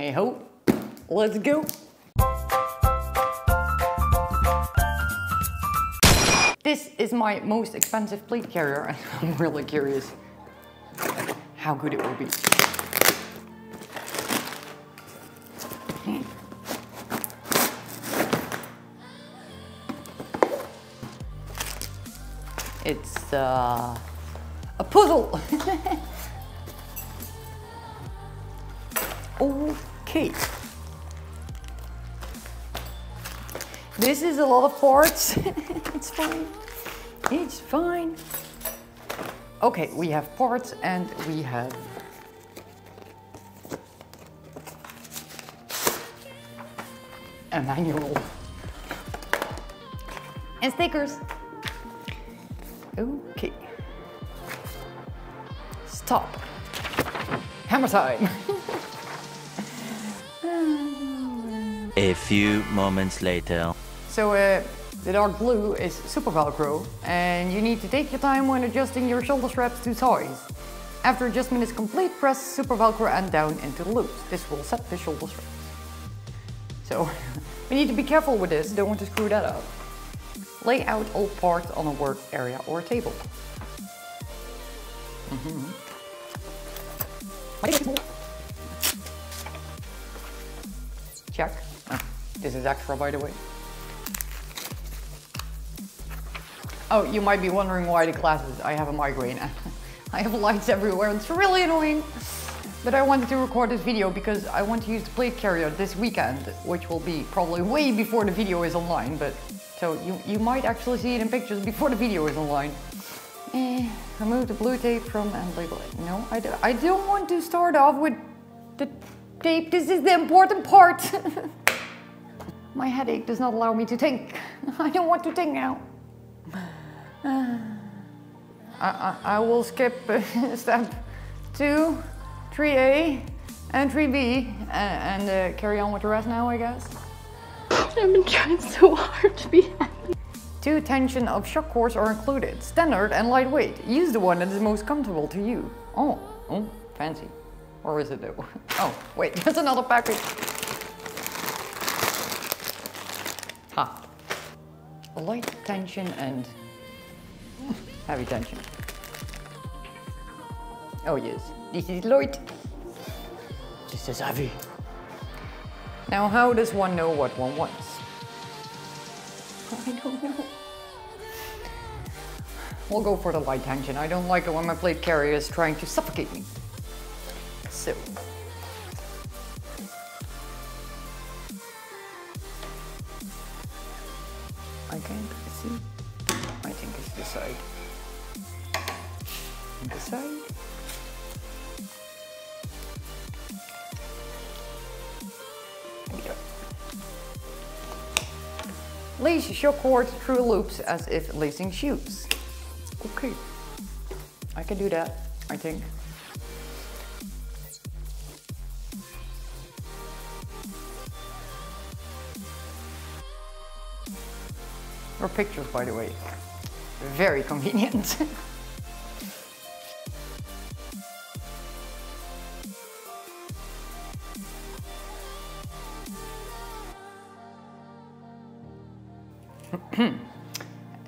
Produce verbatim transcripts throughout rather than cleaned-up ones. Hey ho, let's go. This is my most expensive plate carrier, and I'm really curious how good it will be. It's uh, a puzzle. Okay. This is a lot of parts. It's fine. It's fine. Okay, we have parts and we have a manual and stickers. Okay. Stop. Hammer time. A few moments later. So uh, the dark blue is super Velcro, and you need to take your time when adjusting your shoulder straps to size. After adjustment is complete, press super Velcro and down into the loops. This will set the shoulder straps. So we need to be careful with this, don't want to screw that up. Lay out all parts on a work area or table. Mm-hmm. Check. Oh, this is extra, by the way. Oh, you might be wondering why the glasses. I have a migraine. I have lights everywhere. It's really annoying. But I wanted to record this video because I want to use the plate carrier this weekend, which will be probably way before the video is online, but so you, you might actually see it in pictures before the video is online. Eh, remove the blue tape from and label it. No, I, do, I don't want to start off with the tape. This is the important part. My headache does not allow me to think. I don't want to think now. Uh, I, I, I will skip uh, step two, three A and three B uh, and uh, carry on with the rest now, I guess. I've been trying so hard to be happy. Two tension of shock cords are included, standard and lightweight. Use the one that is most comfortable to you. Oh, oh, fancy. Or is it though? Oh, wait, that's another package. Ha. Light tension and heavy tension. Oh yes, this is light. This is heavy. Now, how does one know what one wants? I don't know. We'll go for the light tension. I don't like it when my plate carrier is trying to suffocate me. So. I can't see. I think it's this side. And this side. Lace shock cords through loops as if lacing shoes. Okay, I can do that, I think. Or pictures, by the way. Very convenient.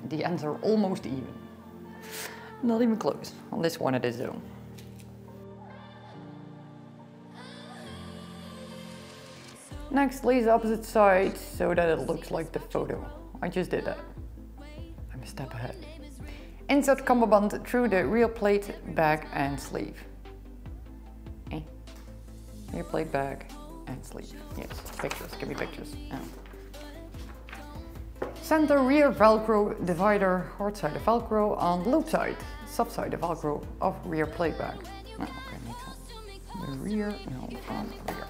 The ends are almost even. Not even close. On this one it is though. Next, lace opposite side so that it looks like the photo. I just did that. I'm a step ahead. Insert combo band through the rear plate, back and sleeve. Eh? Rear plate, back and sleeve. Yes, pictures, give me pictures. Oh. Center rear Velcro divider, hard side of Velcro on loop side, soft side of Velcro of rear plate back. Oh, okay, makes sense. The rear, no, on rear.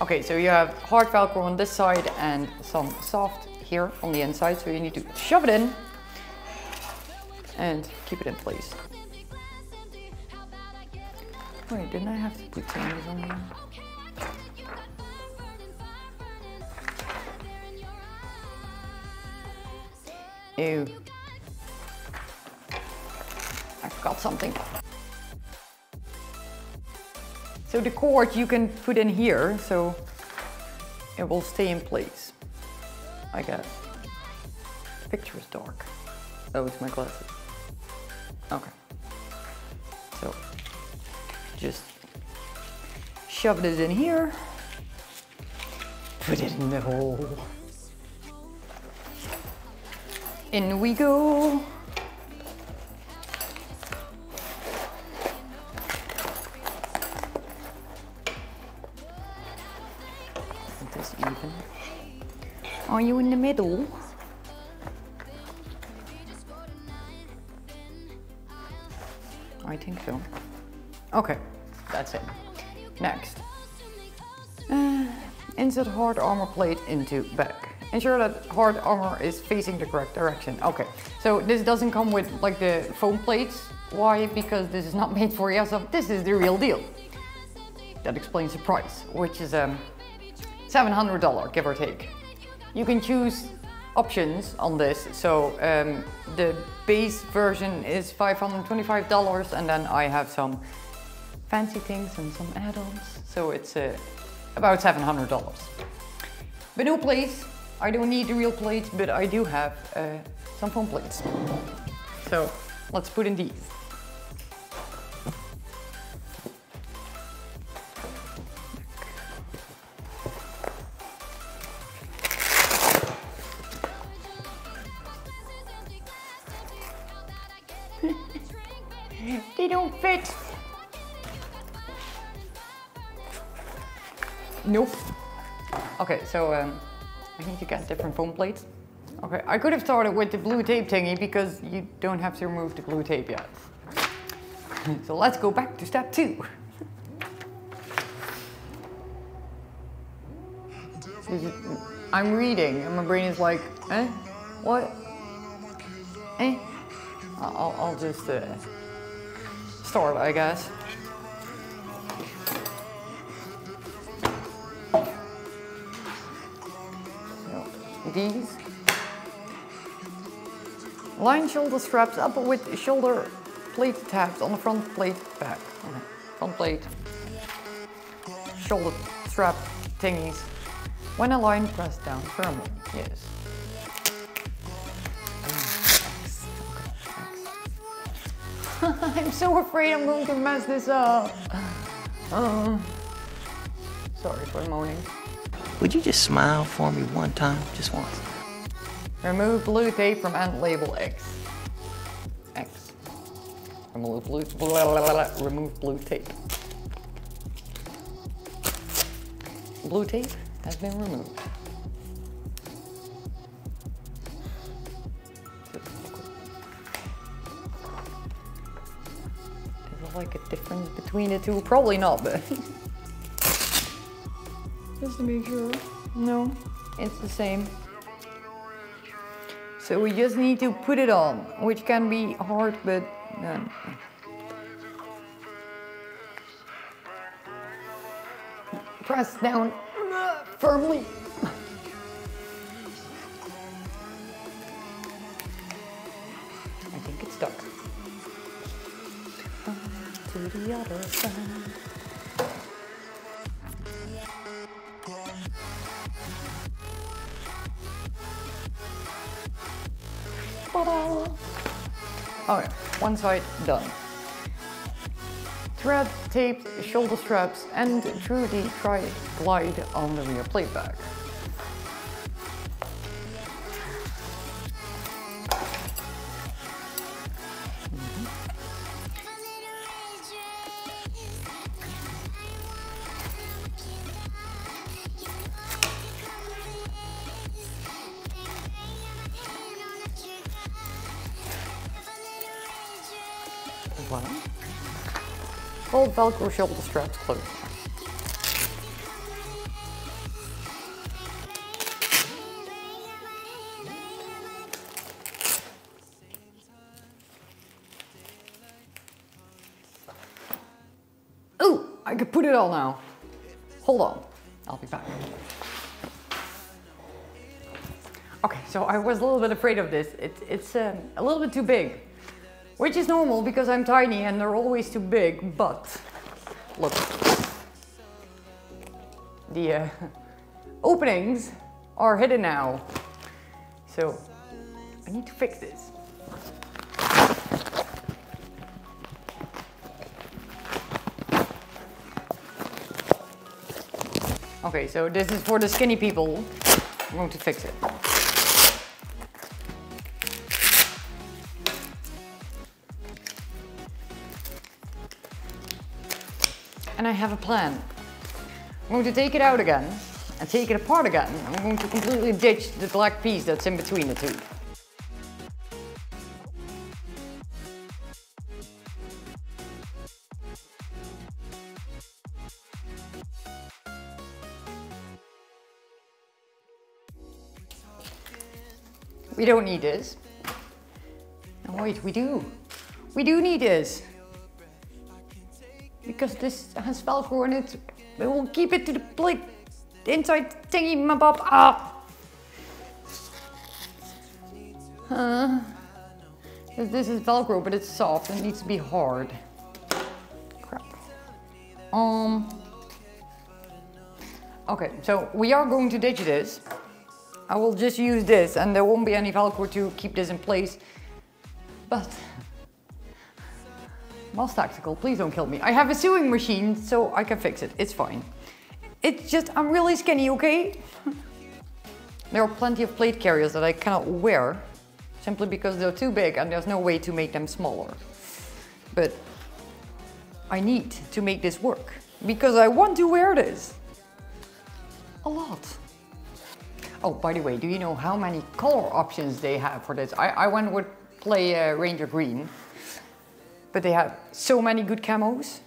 Okay, so you have hard Velcro on this side and some soft here on the inside, so you need to shove it in and keep it in place. Wait, didn't I have to put things on there? Ew. I've got something. So the cord you can put in here, so it will stay in place, I guess. The picture is dark. Oh, it's my glasses. Okay. So just shove this in here. Put it in the hole. In we go. Is this even? Are you in the middle? I think so. Okay, that's it. Next. Uh, insert hard armor plate into back. Ensure that hard armor is facing the correct direction. Okay, so this doesn't come with like the foam plates. Why? Because this is not made for yourself. This is the real deal. That explains the price, which is um, seven hundred dollars, give or take. You can choose options on this. So um, the base version is five hundred twenty-five dollars, and then I have some fancy things and some add-ons. So it's uh, about seven hundred dollars. But no plates. I don't need the real plates, but I do have uh, some foam plates. So let's put in these. They don't fit. Nope. Okay, so um, I need to get different foam plates. Okay, I could have started with the blue tape thingy because you don't have to remove the blue tape yet. So let's go back to step two. I'm reading and my brain is like, eh? What? Eh? I'll, I'll just uh, start, I guess. These. Line shoulder straps up with shoulder plate tabs on the front plate back. Okay. Front plate, shoulder strap thingies. When aligned, press down firmly. Yes. X. Okay, X. I'm so afraid I'm going to mess this up. Uh, sorry for moaning. Would you just smile for me one time, just once? Remove blue tape from end label X. X. Remove blue, blah, blah, blah, blah. Remove blue tape. Blue tape has been removed. Is there like a difference between the two? Probably not, but. Just to make sure. No, it's the same. So we just need to put it on, which can be hard, but then. Press down firmly. I think it's stuck. To the other side. Alright, one side done. Thread, tape, shoulder straps, and through the tri-glide on the rear plate back. One. Fold Velcro shoulder straps closed. Ooh, I could put it all now. Hold on, I'll be back. Okay, so I was a little bit afraid of this. It, it's um, a little bit too big. Which is normal because I'm tiny and they're always too big, but look. the uh, openings are hidden now. So I need to fix this. Okay, so this is for the skinny people. I'm going to fix it. And I have a plan. I'm going to take it out again and take it apart again. I'm going to completely ditch the black piece that's in between the two. We don't need this. No, wait, we do. We do need this. Because this has Velcro in it. We will keep it to the plate inside thingy my bob. Ah. Huh. This is Velcro, but it's soft and it needs to be hard. Crap. Um. Okay, so we are going to ditch this. I will just use this and there won't be any Velcro to keep this in place. But M O S Tactical, please don't kill me. I have a sewing machine, so I can fix it. It's fine. It's just, I'm really skinny, okay? There are plenty of plate carriers that I cannot wear simply because they're too big and there's no way to make them smaller. But I need to make this work because I want to wear this a lot. Oh, by the way, do you know how many color options they have for this? I, I went with play uh, Ranger Green, but they have so many good camos.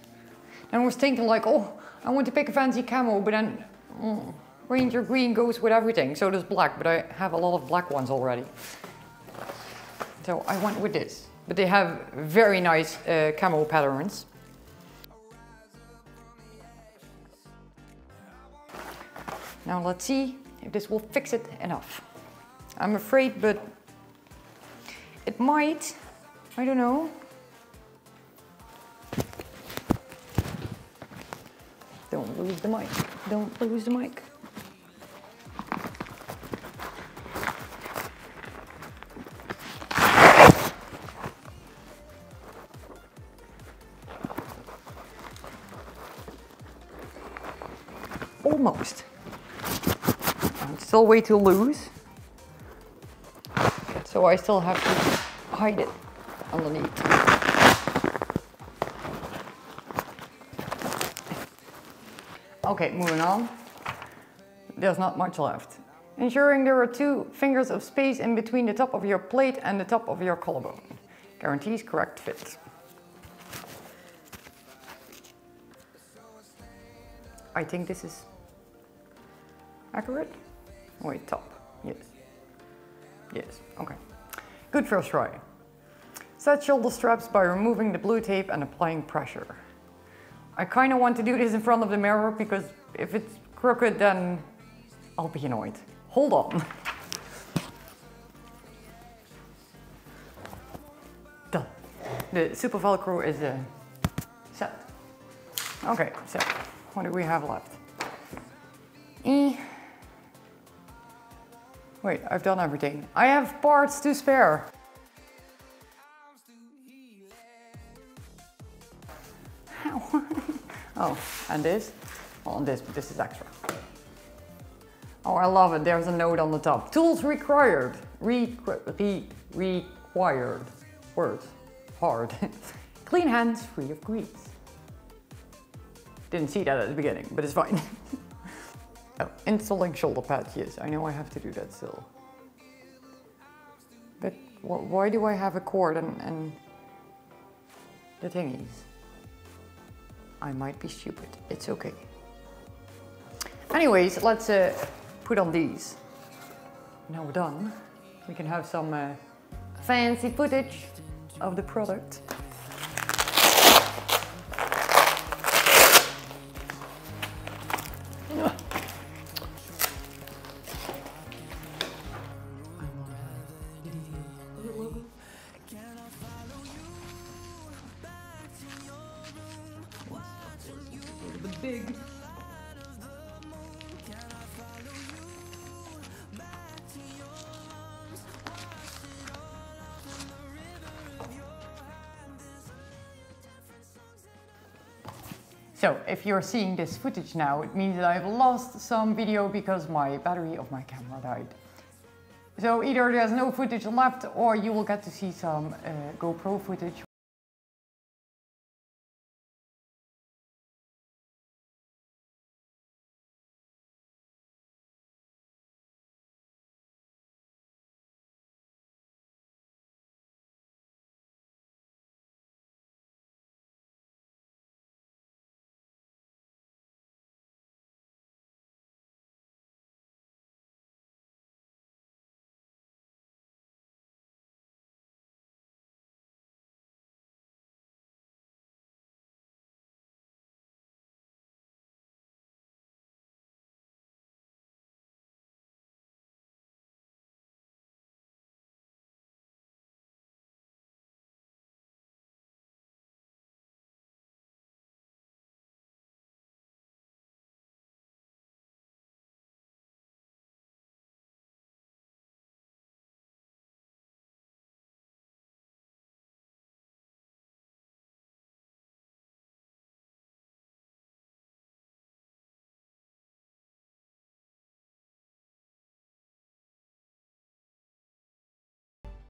And I was thinking like, oh, I want to pick a fancy camo, but then oh, Ranger Green goes with everything. So does black, but I have a lot of black ones already. So I went with this, but they have very nice uh, camo patterns. Now let's see if this will fix it enough. I'm afraid, but it might, I don't know. Don't lose the mic, don't lose the mic. Almost. Still way too loose, so I still have to hide it underneath. Okay, moving on. There's not much left. Ensuring there are two fingers of space in between the top of your plate and the top of your collarbone guarantees correct fit. I think this is accurate. Wait, top, yes, yes, okay. Good first try. Set shoulder straps by removing the blue tape and applying pressure. I kind of want to do this in front of the mirror because if it's crooked, then I'll be annoyed. Hold on. Done. The super Velcro is uh, set. Okay, so what do we have left? E. Wait, I've done everything. I have parts to spare. Ow. Oh, and this? Oh, and this, but this is extra. Oh, I love it. There's a note on the top. Tools required. Re re required. Words. Hard. Clean hands, free of grease. Didn't see that at the beginning, but it's fine. Oh, installing shoulder pads, yes, I know I have to do that still. But wh why do I have a cord and, and the thingies? I might be stupid, it's okay. Anyways, let's uh, put on these. Now we're done. We can have some uh, fancy footage of the product. Big. So if you're seeing this footage now, it means that I've lost some video because my battery of my camera died. So either there's no footage left, or you will get to see some uh, GoPro footage.